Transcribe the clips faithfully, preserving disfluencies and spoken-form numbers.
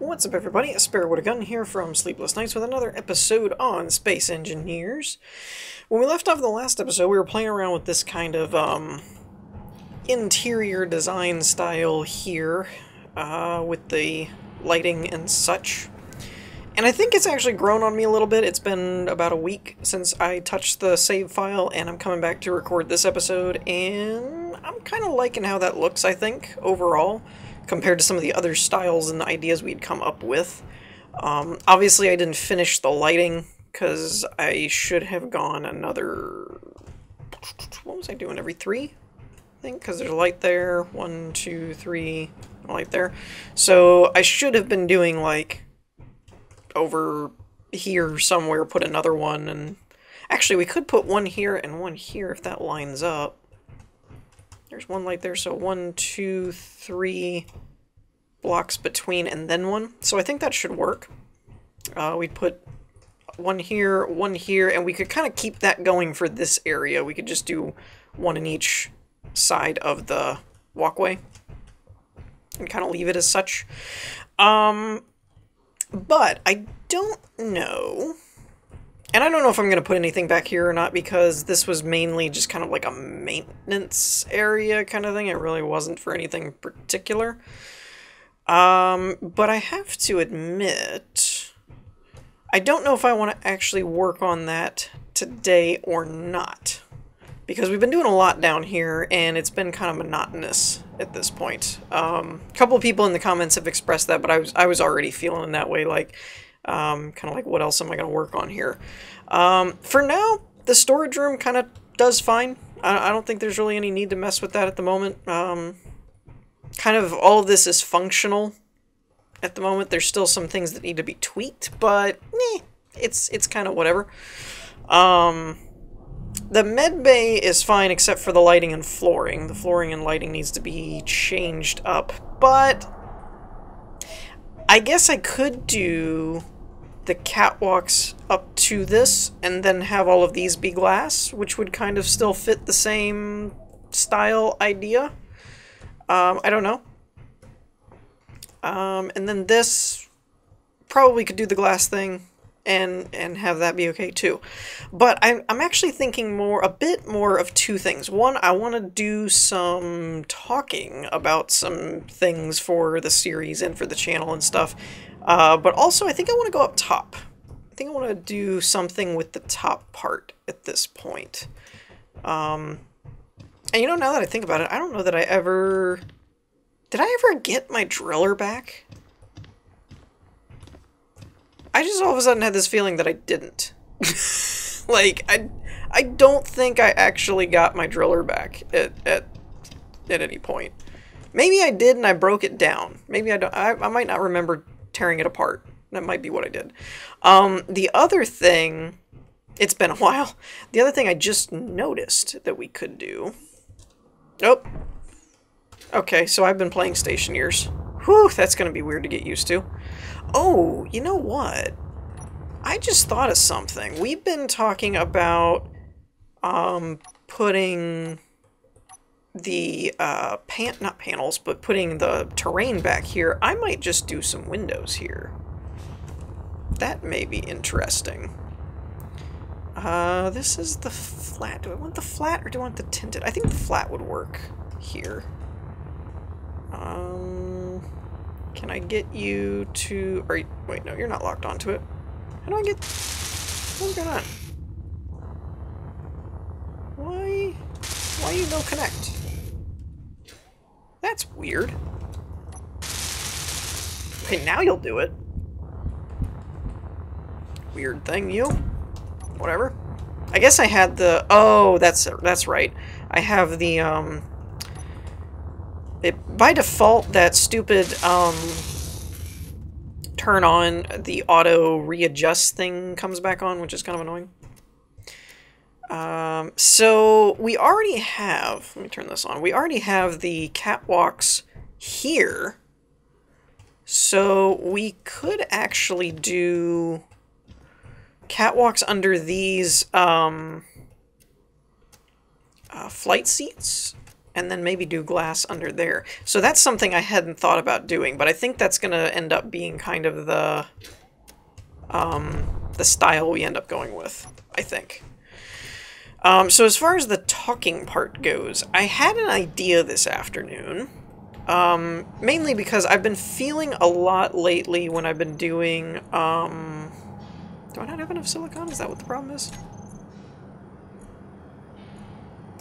What's up, everybody? It's SparrowoodaGun here from Sleepless Knights with another episode on Space Engineers. When we left off the last episode, we were playing around with this kind of um, interior design style here uh, with the lighting and such. And I think it's actually grown on me a little bit. It's been about a week since I touched the save file, and I'm coming back to record this episode, and I'm kind of liking how that looks, I think, overall, compared to some of the other styles and ideas we'd come up with. Um, obviously, I didn't finish the lighting, because I should have gone another... What was I doing? Every three? I think, because there's a light there. One, two, three, a light there. So I should have been doing, like, over here somewhere, put another one, and... Actually, we could put one here and one here if that lines up. There's one light there, so one, two, three blocks between, and then one. So I think that should work. Uh, we'd put one here, one here, and we could kind of keep that going for this area. We could just do one in each side of the walkway and kind of leave it as such. Um, but I don't know... And I don't know if I'm going to put anything back here or not, because this was mainly just kind of like a maintenance area kind of thing. It really wasn't for anything particular. Um, but I have to admit, I don't know if I want to actually work on that today or not. Because we've been doing a lot down here, and it's been kind of monotonous at this point. Um, a couple of people in the comments have expressed that, but I was, I was already feeling that way, like... Um, kind of like, what else am I going to work on here? Um, for now, the storage room kind of does fine. I, I don't think there's really any need to mess with that at the moment. Um, kind of all of this is functional at the moment. There's still some things that need to be tweaked, but eh, it's, it's kind of whatever. Um, the med bay is fine except for the lighting and flooring. The flooring and lighting needs to be changed up, but I guess I could do... the catwalks up to this, and then have all of these be glass, which would kind of still fit the same style idea. Um, I don't know. Um, and then this probably could do the glass thing, and and have that be okay too. But I'm, I'm actually thinking more, a bit more of two things. One, I want to do some talking about some things for the series and for the channel and stuff. Uh, but also, I think I want to go up top. I think I want to do something with the top part at this point. Um, and you know, now that I think about it, I don't know that I ever... Did I ever get my driller back? I just all of a sudden had this feeling that I didn't. Like, I, I don't think I actually got my driller back at, at, at any point. Maybe I did and I broke it down. Maybe I don't... I, I might not remember... tearing it apart. That might be what I did. Um, the other thing, it's been a while, the other thing I just noticed that we could do... Oh! Okay, so I've been playing Stationeers. Whew, that's gonna be weird to get used to. Oh, you know what? I just thought of something. We've been talking about um, putting the uh, pan- not panels, but putting the terrain back here. I might just do some windows here. That may be interesting. Uh, this is the flat. Do I want the flat or do I want the tinted? I think the flat would work here. Um, can I get you to... Are you, wait, no, you're not locked onto it. How do I get... What's going on? Why... Why you no connect? That's weird. Okay, now you'll do it. Weird thing, you. Whatever. I guess I had the... Oh, that's that's right. I have the, um... It, by default, that stupid, um... turn on the auto readjust thing comes back on, which is kind of annoying. Um, so we already have, let me turn this on, we already have the catwalks here, so we could actually do catwalks under these um, uh, flight seats and then maybe do glass under there. So that's something I hadn't thought about doing, but I think that's going to end up being kind of the um, the style we end up going with, I think. Um, so as far as the talking part goes, I had an idea this afternoon, um, mainly because I've been feeling a lot lately when I've been doing... Um, do I not have enough silicone? Is that what the problem is?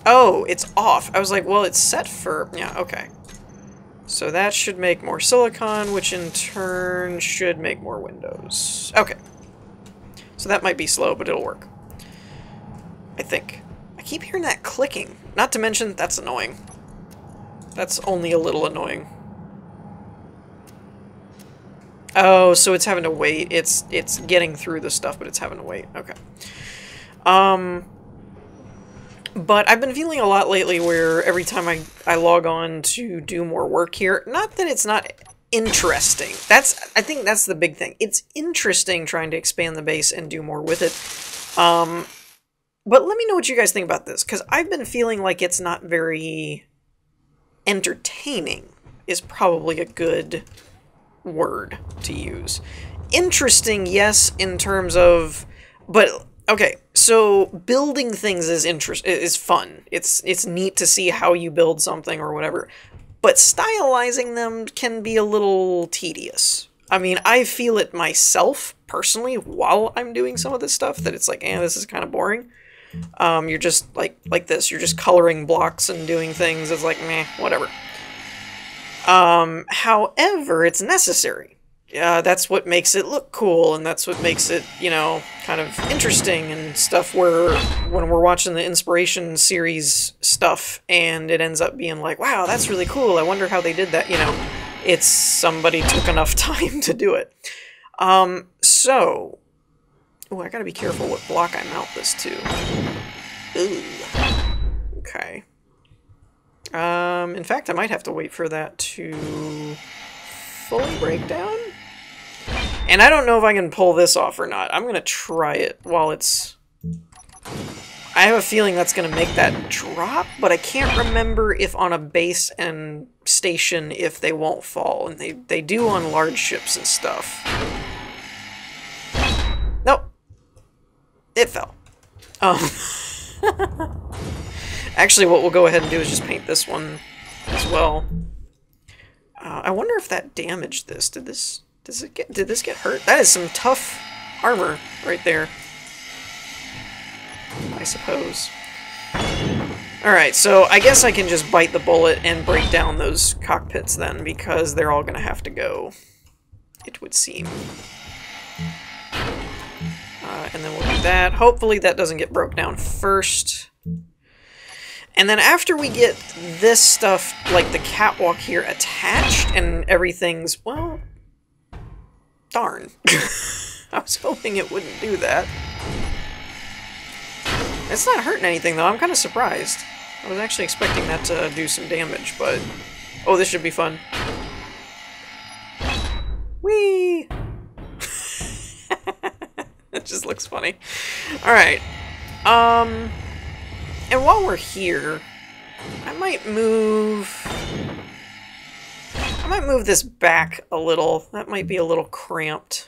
Oh, it's off. I was like, well, it's set for... Yeah, okay. So that should make more silicon, which in turn should make more windows. Okay. So that might be slow, but it'll work. I think. I keep hearing that clicking. Not to mention, that's annoying. That's only a little annoying. Oh, so it's having to wait. It's it's getting through the stuff, but it's having to wait. Okay. Um... But I've been feeling a lot lately where every time I, I log on to do more work here, not that it's not interesting. That's, I think that's the big thing. It's interesting trying to expand the base and do more with it. Um, but let me know what you guys think about this, because I've been feeling like it's not very entertaining is probably a good word to use. Interesting, yes, in terms of... but. Okay, so building things is interest is fun. It's it's neat to see how you build something or whatever, but stylizing them can be a little tedious. I mean, I feel it myself personally while I'm doing some of this stuff that it's like, eh, this is kind of boring. Um, you're just like like this. You're just coloring blocks and doing things. It's like meh, whatever. Um, however, it's necessary. Uh, that's what makes it look cool, and that's what makes it, you know, kind of interesting and stuff where when we're watching the Inspiration series stuff and it ends up being like, wow, that's really cool, I wonder how they did that, you know, it's somebody took enough time to do it. Um, so, oh, I gotta be careful what block I mount this to. Ooh. Okay. Um, in fact, I might have to wait for that to fully break down? And I don't know if I can pull this off or not. I'm gonna try it while it's... I have a feeling that's gonna make that drop, but I can't remember if on a base and station if they won't fall. And they, they do on large ships and stuff. Nope. It fell. Um. Actually, what we'll go ahead and do is just paint this one as well. Uh, I wonder if that damaged this. Did this... Does it get, did this get hurt? That is some tough armor right there, I suppose. Alright, so I guess I can just bite the bullet and break down those cockpits then, because they're all going to have to go, it would seem. Uh, and then we'll do that. Hopefully that doesn't get broke down first. And then after we get this stuff, like the catwalk here, attached and everything's, well... Darn. I was hoping it wouldn't do that. It's not hurting anything, though. I'm kind of surprised. I was actually expecting that to do some damage, but... Oh, this should be fun. Whee! That just looks funny. Alright. Um, and while we're here, I might move... I might move this back a little. That might be a little cramped.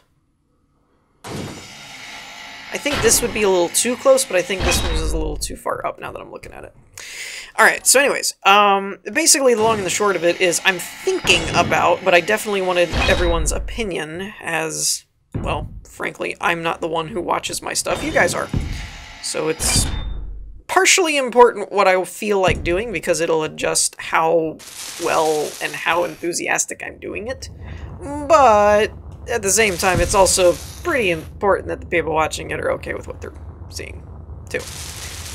I think this would be a little too close, but I think this one is a little too far up now that I'm looking at it. Alright, so anyways, um, basically the long and the short of it is I'm thinking about, but I definitely wanted everyone's opinion as, well, frankly, I'm not the one who watches my stuff. You guys are. So it's partially important what I feel like doing because it'll adjust how well and how enthusiastic I'm doing it, but at the same time it's also pretty important that the people watching it are okay with what they're seeing too.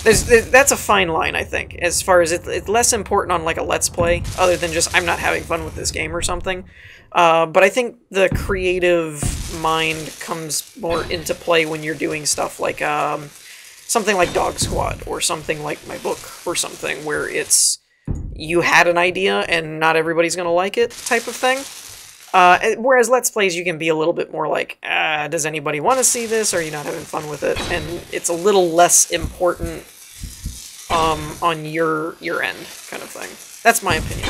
There's, there, that's a fine line, I think, as far as it, it's less important on like a let's play other than just I'm not having fun with this game or something, uh, but I think the creative mind comes more into play when you're doing stuff like um, something like Dog Squad or something like my book or something where it's you had an idea and not everybody's going to like it type of thing. Uh, whereas Let's Plays, you can be a little bit more like, ah, does anybody want to see this? Or are you not having fun with it? And it's a little less important um, on your your end, kind of thing. That's my opinion.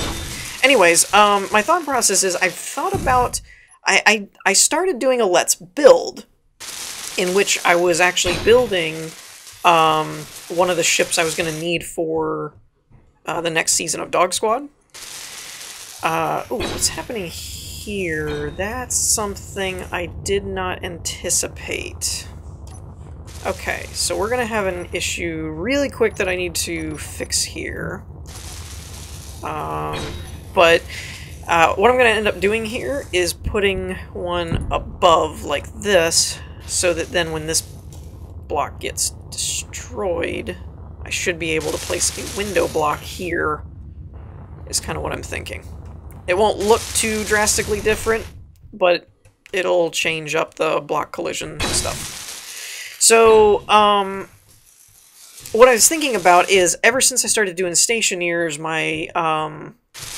Anyways, um, my thought process is I've thought about... I, I, I started doing a Let's Build, in which I was actually building um, one of the ships I was going to need for uh, the next season of Dog Squad. Uh, oh, what's happening here? That's something I did not anticipate. Okay, so we're going to have an issue really quick that I need to fix here. Um, but... Uh, what I'm going to end up doing here is putting one above like this, so that then when this block gets destroyed, I should be able to place a window block here, is kind of what I'm thinking. It won't look too drastically different, but it'll change up the block collision stuff. So, um... what I was thinking about is, ever since I started doing Stationeers, my um,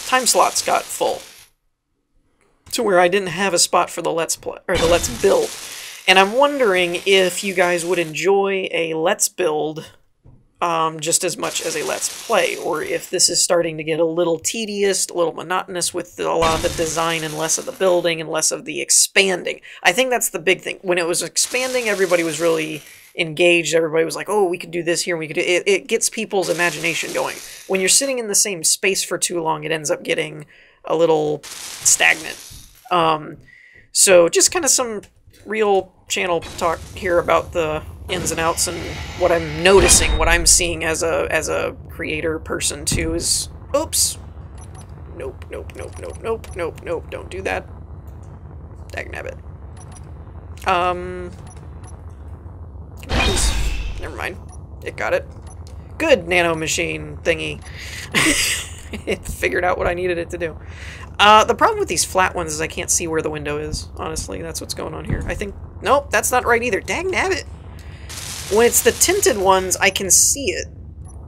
time slots got full, to where I didn't have a spot for the Let's Play or the Let's Build. And I'm wondering if you guys would enjoy a Let's Build um, just as much as a Let's Play, or if this is starting to get a little tedious, a little monotonous with a lot of the design and less of the building and less of the expanding. I think that's the big thing. When it was expanding, everybody was really engaged. Everybody was like, oh, we could do this here, we could do it. It gets people's imagination going. When you're sitting in the same space for too long, it ends up getting a little stagnant. Um, so just kind of some real channel talk here about the ins and outs and what I'm noticing, what I'm seeing as a as a creator person too is, oops, nope, nope, nope, nope, nope, nope, nope, don't do that. Dagnabbit. Um... Never mind. It got it. Good nano machine thingy. It figured out what I needed it to do. Uh, the problem with these flat ones is I can't see where the window is. Honestly, that's what's going on here. I think... Nope, that's not right either. Dang nabbit! When it's the tinted ones, I can see it.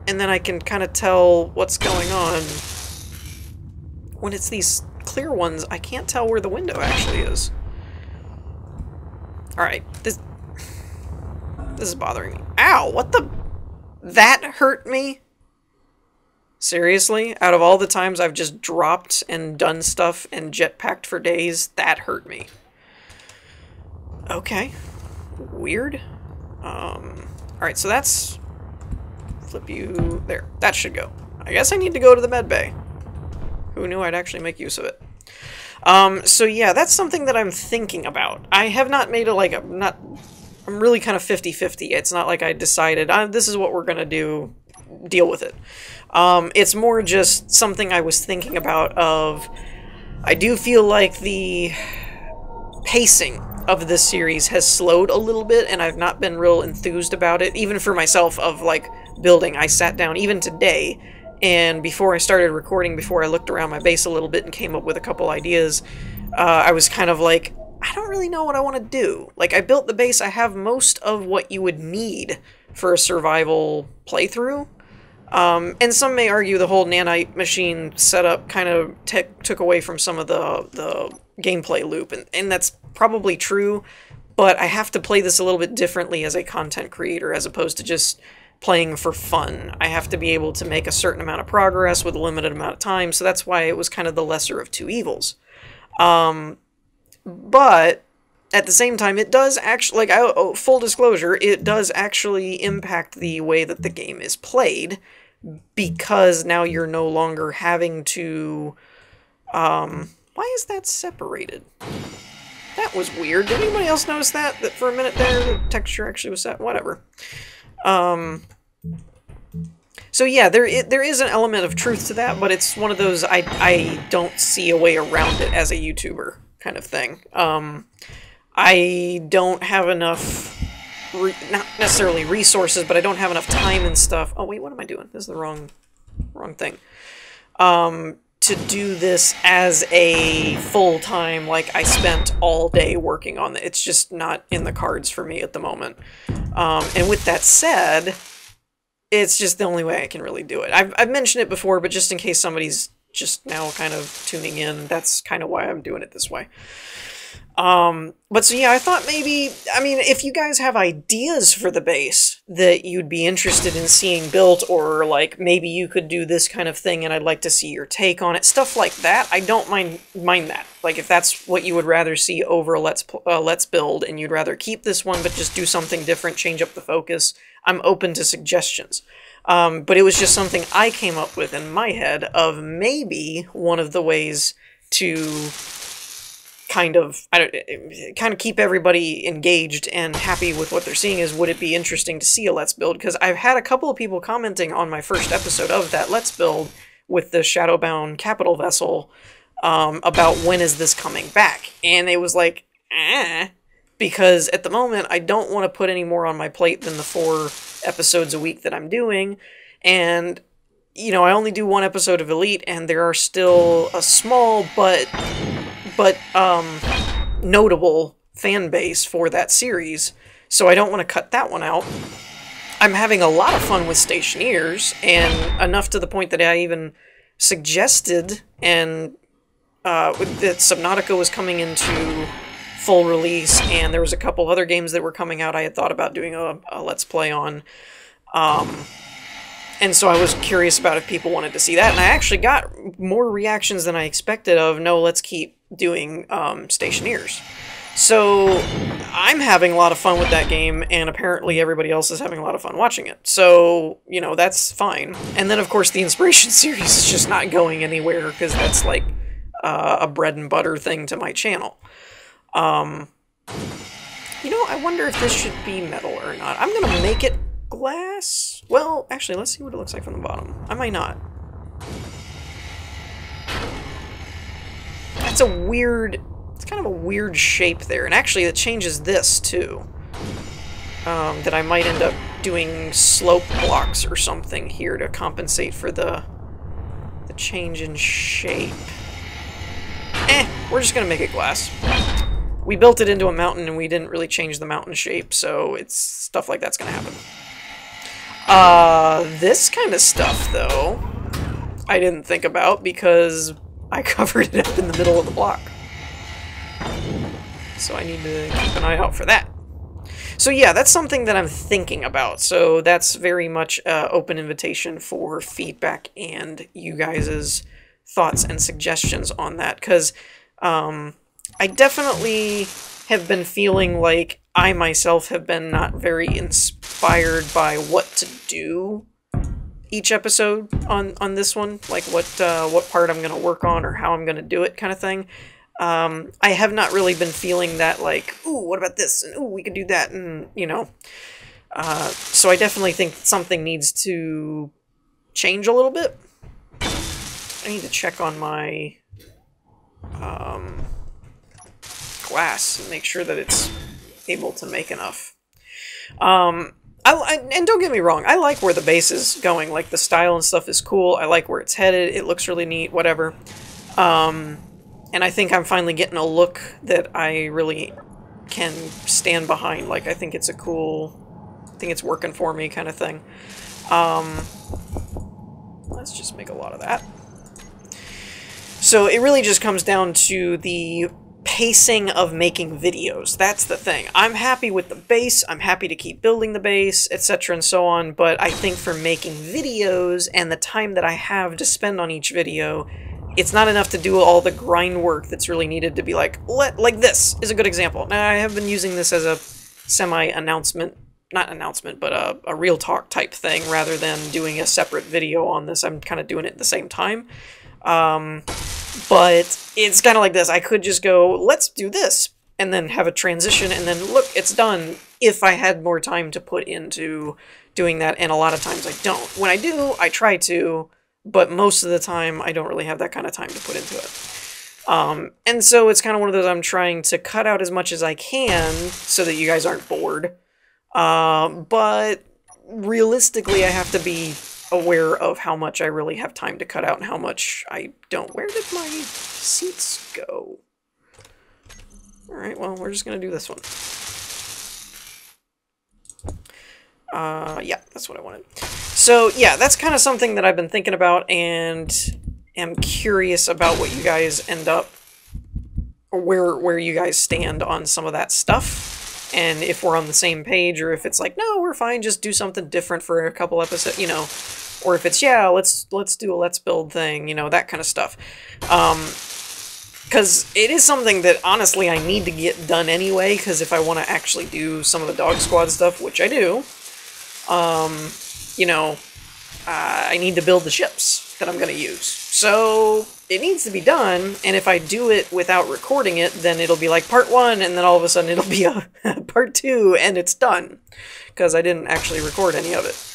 And then I can kind of tell what's going on. When it's these clear ones, I can't tell where the window actually is. Alright, this... This is bothering me. Ow! What the... That hurt me? Seriously? Out of all the times I've just dropped and done stuff and jetpacked for days, that hurt me. Okay. Weird. Um, Alright, so that's... Flip you... There. That should go. I guess I need to go to the med bay. Who knew I'd actually make use of it? Um, so yeah, that's something that I'm thinking about. I have not made a, like, a... not... I'm really kind of fifty fifty. It's not like I decided, oh, this is what we're going to do, deal with it. Um, it's more just something I was thinking about of, I do feel like the pacing of this series has slowed a little bit, and I've not been real enthused about it, even for myself, of like building. I sat down even today, and before I started recording, before I looked around my base a little bit and came up with a couple ideas, uh, I was kind of like, I don't really know what I want to do. Like, I built the base, I have most of what you would need for a survival playthrough. Um, and some may argue the whole nanite machine setup kind of took away from some of the, the gameplay loop, and, and that's probably true, but I have to play this a little bit differently as a content creator, as opposed to just playing for fun. I have to be able to make a certain amount of progress with a limited amount of time, so that's why it was kind of the lesser of two evils. Um... But at the same time, it does actually, like, I, oh, full disclosure, it does actually impact the way that the game is played, because now you're no longer having to, um, why is that separated? That was weird. Did anybody else notice that? That for a minute there, the texture actually was set? Whatever. Um... So yeah, there it, there is an element of truth to that, but it's one of those I, I don't see a way around it as a YouTuber kind of thing. Um, I don't have enough, re not necessarily resources, but I don't have enough time and stuff. Oh wait, what am I doing? This is the wrong, wrong thing. Um, to do this as a full-time, like I spent all day working on it. It's just not in the cards for me at the moment. Um, and with that said, it's just the only way I can really do it. I've, I've mentioned it before, but just in case somebody's just now kind of tuning in, that's kind of why I'm doing it this way. Um, but so yeah, I thought maybe, I mean, if you guys have ideas for the base that you'd be interested in seeing built, or like, maybe you could do this kind of thing and I'd like to see your take on it, stuff like that, I don't mind, mind that. Like, if that's what you would rather see over Let's, uh, Let's Build, and you'd rather keep this one, but just do something different, change up the focus, I'm open to suggestions. Um, but it was just something I came up with in my head of maybe one of the ways to kind of I don't, kind of keep everybody engaged and happy with what they're seeing is, would it be interesting to see a Let's Build? Because I've had a couple of people commenting on my first episode of that Let's Build with the Shadowbound Capital Vessel um, about when is this coming back? And it was like, eh, because at the moment I don't want to put any more on my plate than the four episodes a week that I'm doing, and you know, I only do one episode of Elite, and there are still a small but but um, notable fan base for that series, so I don't want to cut that one out. I'm having a lot of fun with Stationeers, and enough to the point that I even suggested and uh, that Subnautica was coming into full release, and there was a couple other games that were coming out I had thought about doing a, a Let's Play on. Um, And so I was curious about if people wanted to see that, and I actually got more reactions than I expected of, no, let's keep doing um, Stationeers. So I'm having a lot of fun with that game, and apparently everybody else is having a lot of fun watching it. So, you know, that's fine. And then, of course, the Inspiration series is just not going anywhere, because that's like uh, a bread and butter thing to my channel. Um, you know, I wonder if this should be metal or not. I'm going to make it glass? Well, actually, let's see what it looks like from the bottom. I might not. That's a weird... It's kind of a weird shape there. And actually, it changes this, too. Um, that I might end up doing slope blocks or something here to compensate for the, the change in shape. Eh, we're just gonna make it glass. We built it into a mountain, and we didn't really change the mountain shape, so it's stuff like that's gonna happen. Uh, this kind of stuff, though, I didn't think about because I covered it up in the middle of the block. So I need to keep an eye out for that. So yeah, that's something that I'm thinking about. So that's very much an open invitation for feedback and you guys' thoughts and suggestions on that. Because um, I definitely have been feeling like I myself have been not very inspired by what to do each episode on, on this one, like what uh, what part I'm going to work on or how I'm going to do it kind of thing. Um, I have not really been feeling that like, ooh, what about this? And ooh, we could do that, and you know. Uh, so I definitely think something needs to change a little bit. I need to check on my um, glass and make sure that it's able to make enough. Um, I, I, and don't get me wrong, I like where the base is going. Like, the style and stuff is cool. I like where it's headed. It looks really neat, whatever. Um, and I think I'm finally getting a look that I really can stand behind. Like, I think it's a cool... I think it's working for me kind of thing. Um, let's just make a lot of that. So it really just comes down to the pacing of making videos. That's the thing. I'm happy with the base, I'm happy to keep building the base, et cetera and so on, but I think for making videos and the time that I have to spend on each video, it's not enough to do all the grind work that's really needed to be like, let, like this is a good example. Now, I have been using this as a semi-announcement, not announcement, but a, a real talk type thing rather than doing a separate video on this. I'm kind of doing it at the same time. Um, But it's kind of like this. I could just go, let's do this, and then have a transition, and then look, it's done, if I had more time to put into doing that, and a lot of times I don't. When I do, I try to, but most of the time I don't really have that kind of time to put into it. Um, and so it's kind of one of those, I'm trying to cut out as much as I can so that you guys aren't bored. Uh, but realistically, I have to be aware of how much I really have time to cut out and how much I don't. Where did my seats go? Alright, well, we're just gonna do this one. Uh, yeah, that's what I wanted. So, yeah, that's kind of something that I've been thinking about, and am curious about what you guys end up, or where, where you guys stand on some of that stuff. And if we're on the same page, or if it's like, no, we're fine, just do something different for a couple episodes, you know. Or if it's, yeah, let's let's do a let's build thing, you know, that kind of stuff. Um, because it is something that, honestly, I need to get done anyway, because if I want to actually do some of the Dog Squad stuff, which I do, um, you know, uh, I need to build the ships that I'm going to use. So it needs to be done, and if I do it without recording it, then it'll be like part one, and then all of a sudden it'll be a part two, and it's done, because I didn't actually record any of it.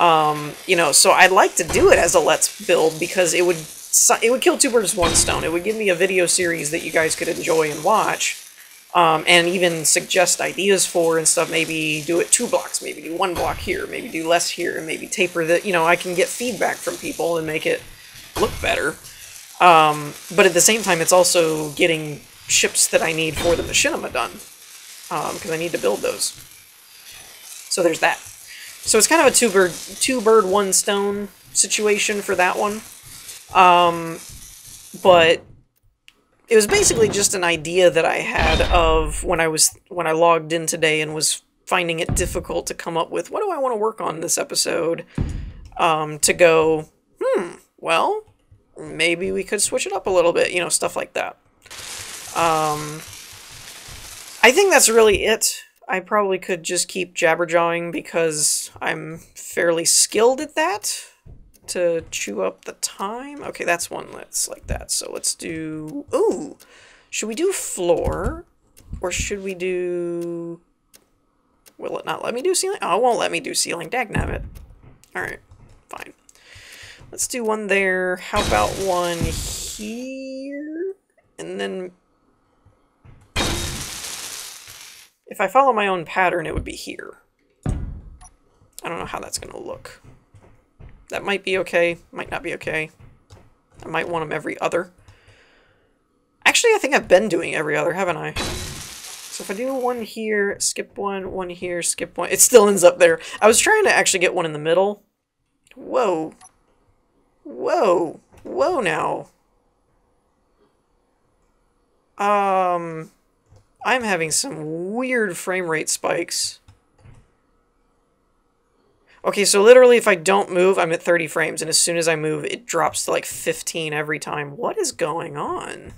Um, you know, so I'd like to do it as a let's build, because it would... So it would kill two birds with one stone. It would give me a video series that you guys could enjoy and watch, um, and even suggest ideas for and stuff. Maybe do it two blocks, maybe do one block here, maybe do less here, and maybe taper that. You know, I can get feedback from people and make it look better. Um, but at the same time, it's also getting ships that I need for the machinima done, because um, I need to build those. So there's that. So it's kind of a two bird, two bird, one stone situation for that one. Um, but it was basically just an idea that I had of when I was, when I logged in today and was finding it difficult to come up with, what do I want to work on this episode? Um, to go, hmm, well, maybe we could switch it up a little bit, you know, stuff like that. Um, I think that's really it. I probably could just keep jabberjawing because I'm fairly skilled at that. To chew up the time. Okay, that's one that's like that. So let's do... Ooh! Should we do floor? Or should we do... Will it not let me do ceiling? Oh, it won't let me do ceiling. Dagnabbit. Alright, fine. Let's do one there. How about one here? And then... If I follow my own pattern, it would be here. I don't know how that's gonna look. That might be okay, might not be okay. I might want them every other. Actually, I think I've been doing every other, haven't I? So if I do one here, skip one, one here, skip one, it still ends up there. I was trying to actually get one in the middle. Whoa. Whoa. Whoa now. Um, I'm having some weird frame rate spikes. Okay, so literally if I don't move, I'm at thirty frames, and as soon as I move, it drops to like fifteen every time. What is going on?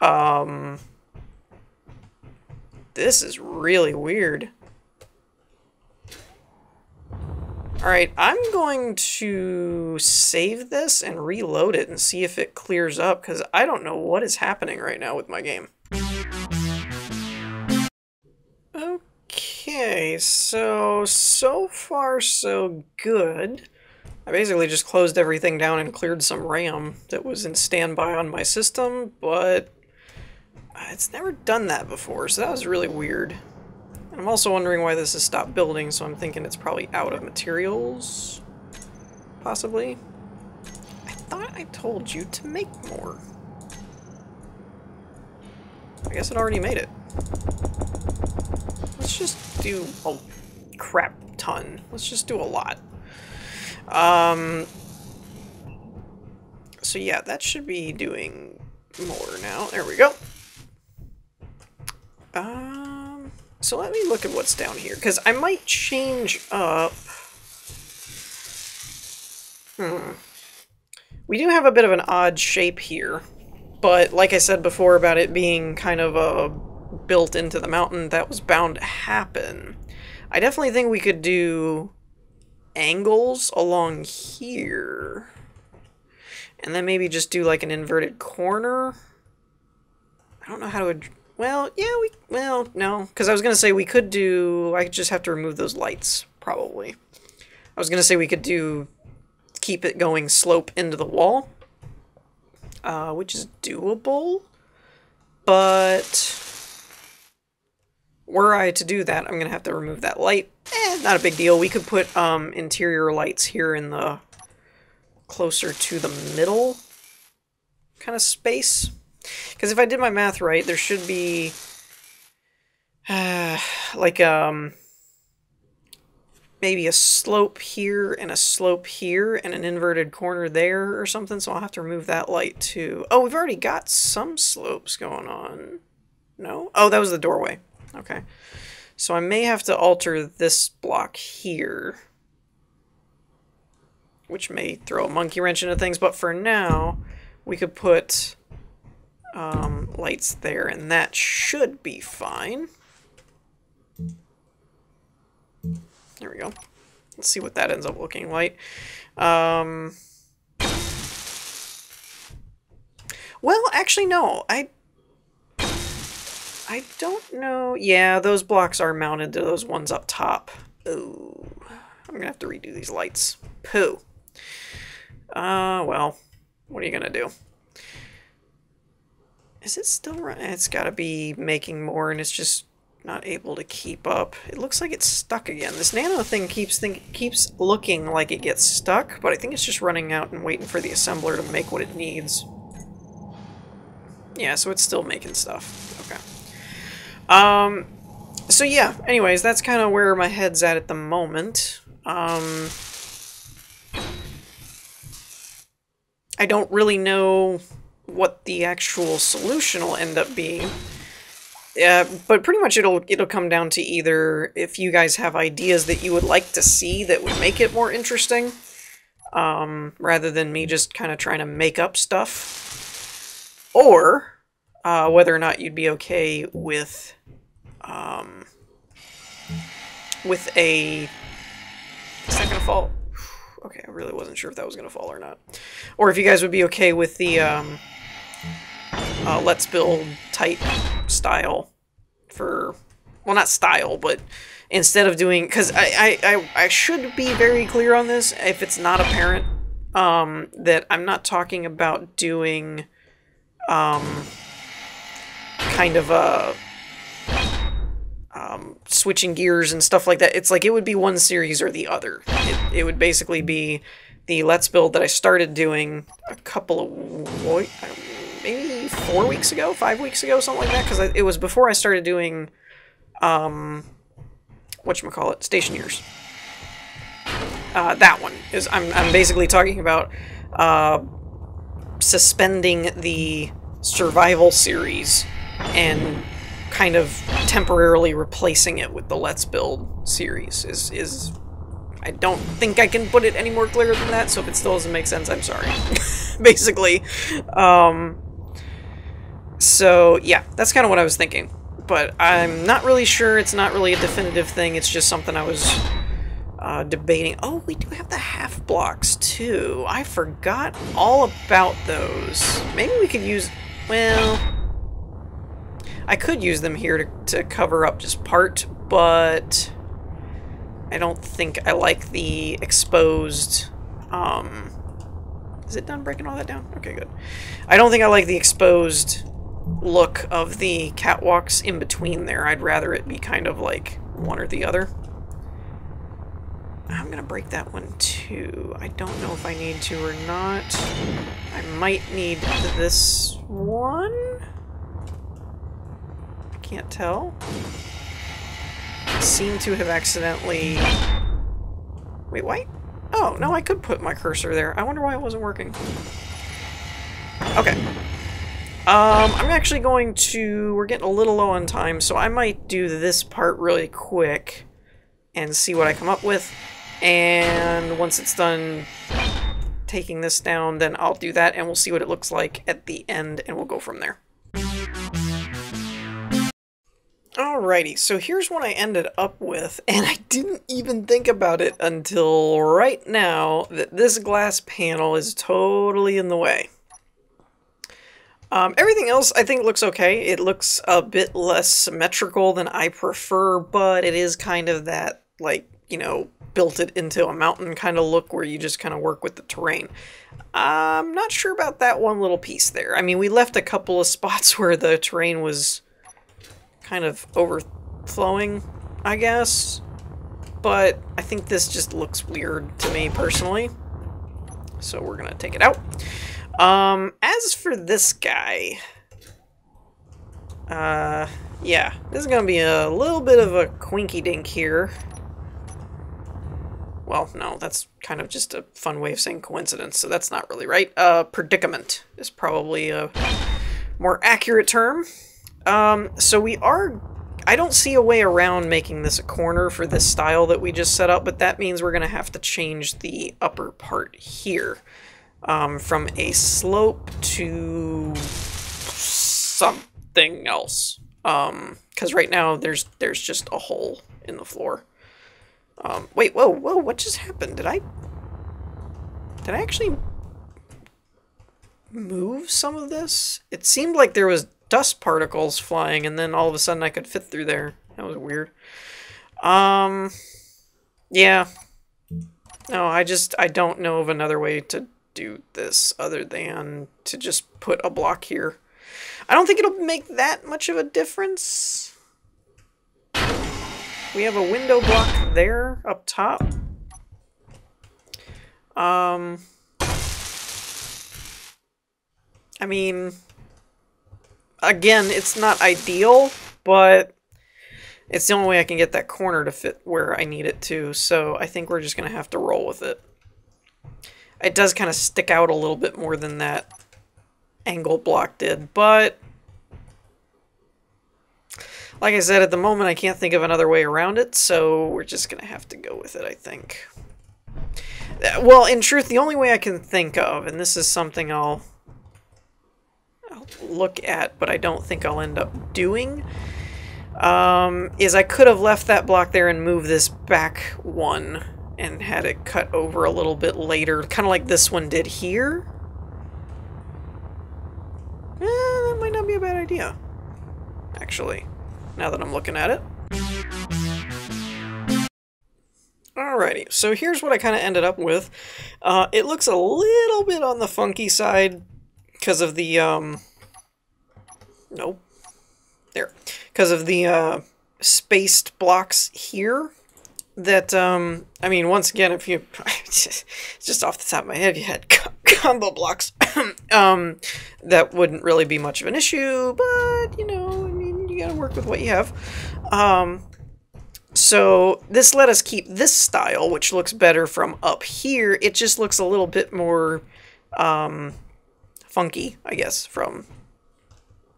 Um, this is really weird. Alright, I'm going to save this and reload it and see if it clears up, because I don't know what is happening right now with my game. Okay. Okay, so, so far so good. I basically just closed everything down and cleared some RAM that was in standby on my system, but it's never done that before, so that was really weird. And I'm also wondering why this has stopped building, so I'm thinking it's probably out of materials, possibly. I thought I told you to make more. I guess it already made it. Let's just do a crap ton. Let's just do a lot. Um, so yeah, that should be doing more now. There we go. Um, so let me look at what's down here, because I might change up... Hmm. We do have a bit of an odd shape here, but like I said before about it being kind of a... built into the mountain, that was bound to happen. I definitely think we could do angles along here. And then maybe just do like an inverted corner. I don't know how to... Well, yeah, we... Well, no. Because I was going to say we could do... I just have to remove those lights, probably. I was going to say we could do... Keep it going slope into the wall. Uh, which is doable. But... Were I to do that, I'm going to have to remove that light. Eh, not a big deal. We could put um, interior lights here in the closer to the middle kind of space. Because if I did my math right, there should be uh, like um, maybe a slope here and a slope here and an inverted corner there or something. So I'll have to remove that light too. Oh, we've already got some slopes going on. No? Oh, that was the doorway. Okay. So I may have to alter this block here, which may throw a monkey wrench into things. But for now, we could put um, lights there, and that should be fine. There we go. Let's see what that ends up looking like. Um, well, actually, no. I I don't know. Yeah, those blocks are mounted to those ones up top. Ooh. I'm going to have to redo these lights. Pooh. Uh, well, what are you going to do? Is it still running? It's got to be making more, and it's just not able to keep up. It looks like it's stuck again. This nano thing keeps think keeps looking like it gets stuck, but I think it's just running out and waiting for the assembler to make what it needs. Yeah, so it's still making stuff. Okay. Um, so yeah, anyways, that's kind of where my head's at at the moment. Um, I don't really know what the actual solution will end up being. Uh, but pretty much it'll it'll come down to either if you guys have ideas that you would like to see that would make it more interesting, um, rather than me just kind of trying to make up stuff, or uh, whether or not you'd be okay with um, with a... Is that gonna fall? Okay, I really wasn't sure if that was gonna fall or not. Or if you guys would be okay with the um, uh, let's build type style for, well, not style, but instead of doing, because I, I, I, I should be very clear on this, if it's not apparent, um, that I'm not talking about doing um, kind of a, um, switching gears and stuff like that. It's like it would be one series or the other. It, it would basically be the Let's Build that I started doing a couple of, what, I don't know, maybe four weeks ago, five weeks ago, something like that, because it was before I started doing, um, whatchamacallit, Stationeers. Uh, that one is, I'm, I'm basically talking about, uh, suspending the survival series and kind of temporarily replacing it with the Let's Build series is, is, I don't think I can put it any more clearer than that, so if it still doesn't make sense, I'm sorry. Basically, um, so, yeah, that's kind of what I was thinking. But I'm not really sure. It's not really a definitive thing. It's just something I was uh, debating. Oh, we do have the half blocks, too. I forgot all about those. Maybe we could use... Well, I could use them here to, to cover up just part, but I don't think I like the exposed... Um, is it done breaking all that down? Okay, good. I don't think I like the exposed... look of the catwalks in between there. I'd rather it be kind of like one or the other. I'm gonna break that one too. I don't know if I need to or not. I might need this one? I can't tell. I seem to have accidentally... Wait, what? Oh, no, I could put my cursor there. I wonder why it wasn't working. Okay. Um, I'm actually going to, we're getting a little low on time, so I might do this part really quick and see what I come up with. And once it's done taking this down, then I'll do that and we'll see what it looks like at the end and we'll go from there. Alrighty, so here's what I ended up with, and I didn't even think about it until right now that this glass panel is totally in the way. Um, everything else I think looks okay. It looks a bit less symmetrical than I prefer, but it is kind of that, like, you know, built it into a mountain kind of look where you just kind of work with the terrain. I'm not sure about that one little piece there. I mean, we left a couple of spots where the terrain was kind of overflowing, I guess, but I think this just looks weird to me personally. So we're gonna take it out. Um, as for this guy, uh, yeah, this is gonna be a little bit of a quinky dink here. well, no, that's kind of just a fun way of saying coincidence, so that's not really right. Uh, predicament is probably a more accurate term. Um, so we are... I don't see a way around making this a corner for this style that we just set up, but that means we're going to have to change the upper part here um, from a slope to something else. Um, because right now there's there's just a hole in the floor. Um, wait, whoa, whoa, what just happened? Did I... Did I actually move some of this? It seemed like there was dust particles flying, and then all of a sudden I could fit through there. That was weird. Um, yeah. No, I just, I don't know of another way to do this other than to just put a block here. I don't think it'll make that much of a difference. We have a window block there up top. Um, I mean, again, it's not ideal, but it's the only way I can get that corner to fit where I need it to, so I think we're just going to have to roll with it. It does kind of stick out a little bit more than that angle block did, but... like I said, at the moment I can't think of another way around it, so we're just going to have to go with it, I think. Well, in truth, the only way I can think of, and this is something I'll, I'll look at, but I don't think I'll end up doing, um, is I could have left that block there and moved this back one and had it cut over a little bit later, kind of like this one did here. Eh, that might not be a bad idea, actually. Now that I'm looking at it. Alrighty, so here's what I kind of ended up with. Uh, it looks a little bit on the funky side because of the, um, nope, there, because of the uh, spaced blocks here that, um, I mean, once again, if you, just off the top of my head, you had combo blocks, um, that wouldn't really be much of an issue, but, you know, you gotta work with what you have. Um, so this let us keep this style, which looks better from up here. It just looks a little bit more um, funky, I guess, from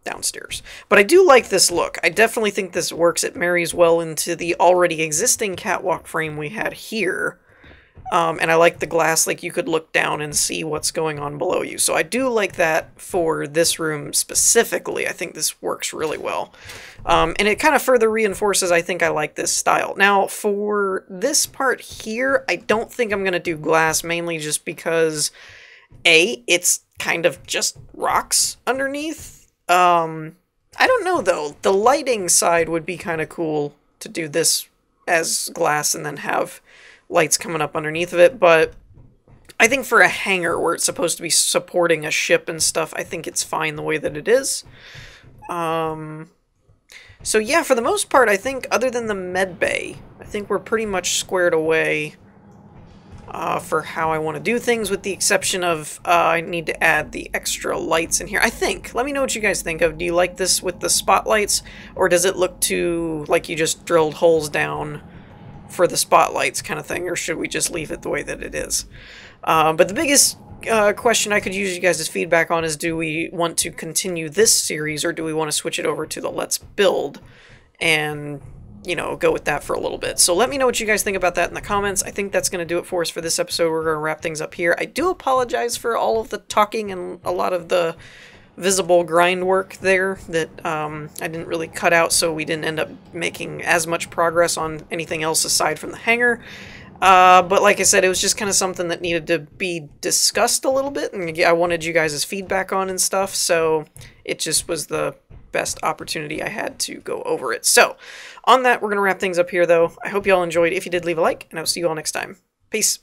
downstairs. But I do like this look. I definitely think this works. It marries well into the already existing catwalk frame we had here. Um, and I like the glass, like you could look down and see what's going on below you. So I do like that for this room specifically. I think this works really well. Um, and it kind of further reinforces, I think I like this style. Now for this part here, I don't think I'm going to do glass, mainly just because A, it's kind of just rocks underneath. Um, I don't know though, the lighting side would be kind of cool to do this as glass and then have lights coming up underneath of it, but I think for a hangar where it's supposed to be supporting a ship and stuff, I think it's fine the way that it is. Um, so yeah, for the most part, I think other than the med bay, I think we're pretty much squared away uh, for how I want to do things, with the exception of uh, I need to add the extra lights in here. I think, let me know what you guys think of. Do you like this with the spotlights, or does it look too like you just drilled holes down for the spotlights kind of thing, or should we just leave it the way that it is? Uh, but the biggest uh, question I could use you guys' feedback on is, do we want to continue this series, or do we want to switch it over to the Let's Build and, you know, go with that for a little bit? So let me know what you guys think about that in the comments. I think that's going to do it for us for this episode. We're going to wrap things up here. I do apologize for all of the talking and a lot of the visible grind work there that um, I didn't really cut out, so we didn't end up making as much progress on anything else aside from the hangar. Uh, but like I said, it was just kind of something that needed to be discussed a little bit, and I wanted you guys' feedback on and stuff, so it just was the best opportunity I had to go over it. So on that, we're going to wrap things up here, though. I hope you all enjoyed. If you did, leave a like, and I'll see you all next time. Peace.